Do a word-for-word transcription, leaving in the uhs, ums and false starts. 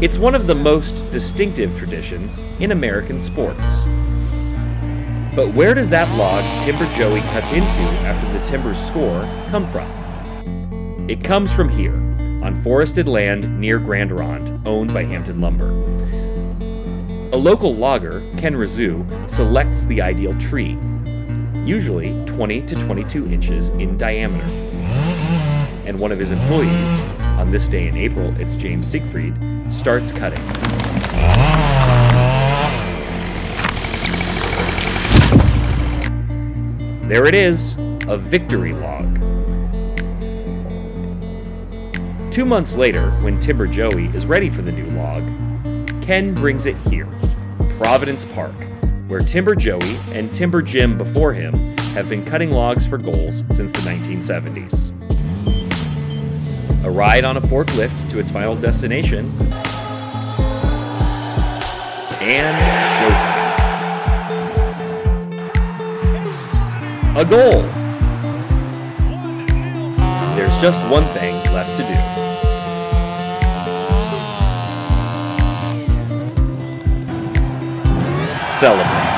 It's one of the most distinctive traditions in American sports. But where does that log Timber Joey cuts into after the Timbers score come from? It comes from here, on forested land near Grand Ronde, owned by Hampton Lumber. A local logger, Ken Razou, selects the ideal tree, usually twenty to twenty-two inches in diameter. And one of his employees, on this day in April, it's James Siegfried, starts cutting. There it is, a victory log. Two months later, when Timber Joey is ready for the new log, Ken brings it here, Providence Park, where Timber Joey and Timber Jim before him have been cutting logs for goals since the nineteen seventies. A ride on a forklift to its final destination, and showtime. A goal! There's just one thing left to do. Celebrate.